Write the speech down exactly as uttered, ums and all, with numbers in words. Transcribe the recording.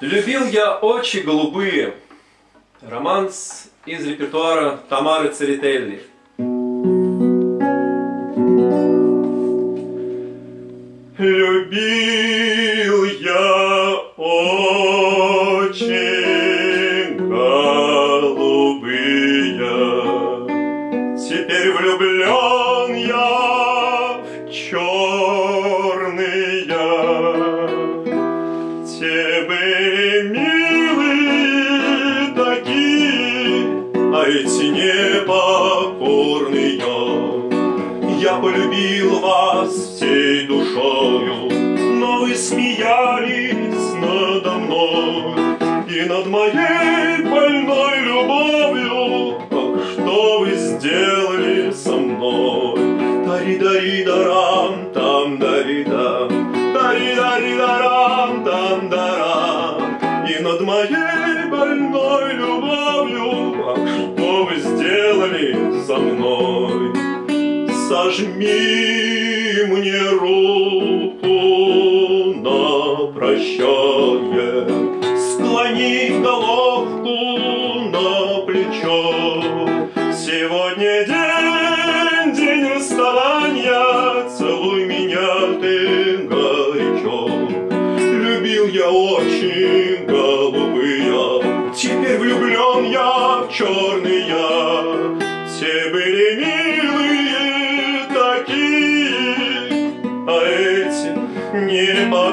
Любил я очи голубые. Романс из репертуара Тамары Церетели. Любил я очи голубые. Теперь влюблен я в черные. Те были милые такие, а эти непокорные. Я полюбил вас всей душою, но вы смеялись надо мной и над моей больной любовью. Ах, что вы сделали со мной? Тари-дари-дарам, там-дари-дам, тари-дари-дарам, там-дарам. И над моей больной любовью, ах, что вы сделали со мной? Сожми мне руку на прощанье, склони головку на плечо. Сегодня день, день расставания, целуй меня ты горячо. Любил я очи голубые, теперь влюблен я в черные. Все были милые такие, а эти не